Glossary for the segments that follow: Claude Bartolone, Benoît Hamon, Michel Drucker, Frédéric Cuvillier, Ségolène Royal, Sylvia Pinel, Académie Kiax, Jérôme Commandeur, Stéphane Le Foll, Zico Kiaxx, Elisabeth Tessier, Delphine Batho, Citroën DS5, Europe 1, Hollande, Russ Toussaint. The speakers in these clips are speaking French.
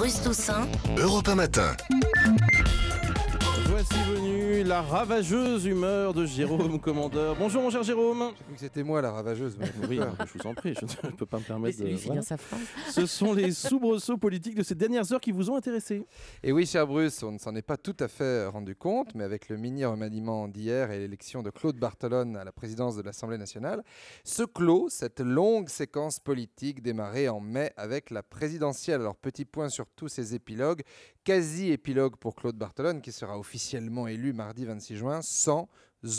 Russ Toussaint, Europe 1 matin. Voici venue la ravageuse humeur de Jérôme Commandeur. Bonjour mon cher Jérôme. J'ai cru que c'était moi la ravageuse. Mais oui, je vous en prie, je ne peux pas me permettre de finir sa phrase. Ce sont les soubresauts politiques de ces dernières heures qui vous ont intéressé. Et oui, cher Bruce, on ne s'en est pas tout à fait rendu compte, mais avec le mini-remaniement d'hier et l'élection de Claude Bartolone à la présidence de l'Assemblée nationale, se clôt cette longue séquence politique démarrée en mai avec la présidentielle. Alors petit point sur tous ces épilogues, quasi-épilogue pour Claude Bartolone qui sera officiellement élu mardi 26 juin sans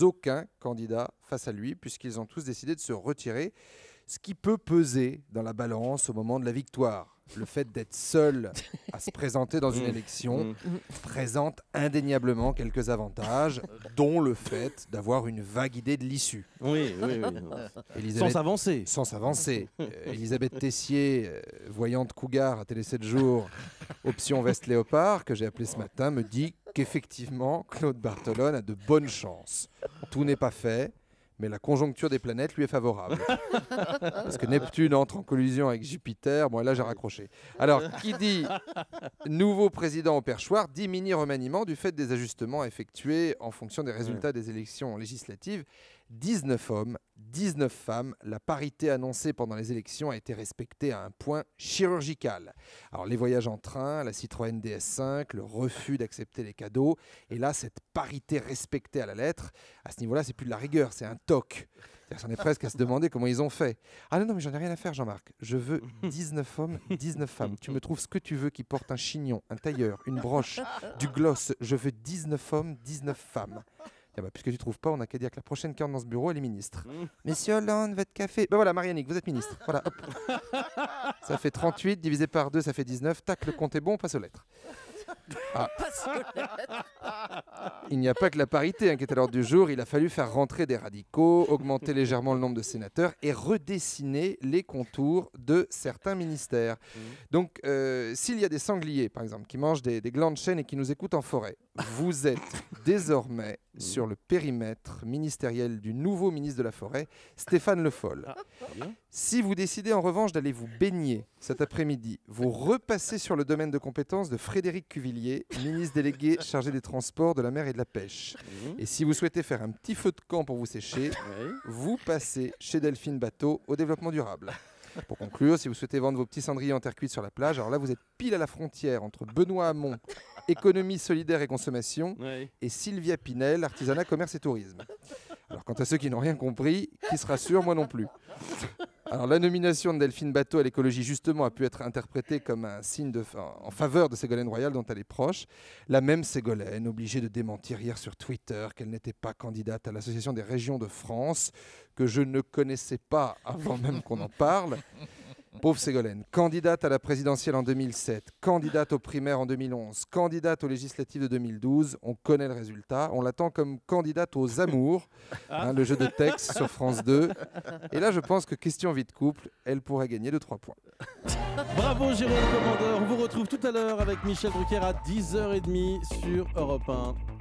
aucun candidat face à lui puisqu'ils ont tous décidé de se retirer, ce qui peut peser dans la balance au moment de la victoire. Le fait d'être seul à se présenter dans une élection présente indéniablement quelques avantages, dont le fait d'avoir une vague idée de l'issue. Oui, oui, oui. Sans s'avancer. Sans s'avancer. Elisabeth Tessier, voyante cougar à Télé 7 jours, option veste léopard, que j'ai appelée ce matin, me dit qu'effectivement, Claude Bartolone a de bonnes chances. Tout n'est pas fait. Mais la conjoncture des planètes lui est favorable. Parce que Neptune entre en collision avec Jupiter. Bon, là, j'ai raccroché. Alors, qui dit nouveau président au perchoir, dit mini-remaniement du fait des ajustements effectués en fonction des résultats des élections législatives. 19 hommes, 19 femmes. La parité annoncée pendant les élections a été respectée à un point chirurgical. Alors, les voyages en train, la Citroën DS5, le refus d'accepter les cadeaux. Et là, cette parité respectée à la lettre, à ce niveau-là, c'est plus de la rigueur, c'est un toc. On est presque à se demander comment ils ont fait. Ah non, non, mais j'en ai rien à faire, Jean-Marc. Je veux 19 hommes, 19 femmes. Tu me trouves ce que tu veux qui porte un chignon, un tailleur, une broche, du gloss. Je veux 19 hommes, 19 femmes. Ah bah, puisque tu ne trouves pas, on n'a qu'à dire que la prochaine qui entre dans ce bureau, elle est ministre. Monsieur Hollande, votre café. Ben voilà, Mariannick, vous êtes ministre. Voilà, hop. Ça fait 38, divisé par 2, ça fait 19. Tac, le compte est bon, on passe aux lettres. Ah. Il n'y a pas que la parité hein, qui est à l'ordre du jour. Il a fallu faire rentrer des radicaux, augmenter légèrement le nombre de sénateurs et redessiner les contours de certains ministères. Donc, s'il y a des sangliers, par exemple, qui mangent des glands de chêne et qui nous écoutent en forêt, vous êtes désormais sur le périmètre ministériel du nouveau ministre de la Forêt, Stéphane Le Foll. Si vous décidez en revanche d'aller vous baigner cet après-midi, vous repassez sur le domaine de compétences de Frédéric Cuvillier, ministre délégué chargé des transports, de la mer et de la pêche. Et si vous souhaitez faire un petit feu de camp pour vous sécher, vous passez chez Delphine Batho au développement durable. Pour conclure, si vous souhaitez vendre vos petits cendriers en terre cuite sur la plage, alors là vous êtes pile à la frontière entre Benoît Hamon, économie solidaire et consommation, et Sylvia Pinel, artisanat, commerce et tourisme. Alors quant à ceux qui n'ont rien compris, qui se rassurent, moi non plus. Alors la nomination de Delphine Batho à l'écologie justement a pu être interprétée comme un signe en faveur de Ségolène Royal dont elle est proche. La même Ségolène, obligée de démentir hier sur Twitter qu'elle n'était pas candidate à l'Association des régions de France, que je ne connaissais pas avant même qu'on en parle. Pauvre Ségolène, candidate à la présidentielle en 2007, candidate aux primaires en 2011, candidate aux législatives de 2012, on connaît le résultat, on l'attend comme candidate aux amours, hein, le jeu de texte sur France 2. Et là, je pense que question vie de couple, elle pourrait gagner de 3 points. Bravo Jérôme Commandeur, on vous retrouve tout à l'heure avec Michel Drucker à 10h30 sur Europe 1.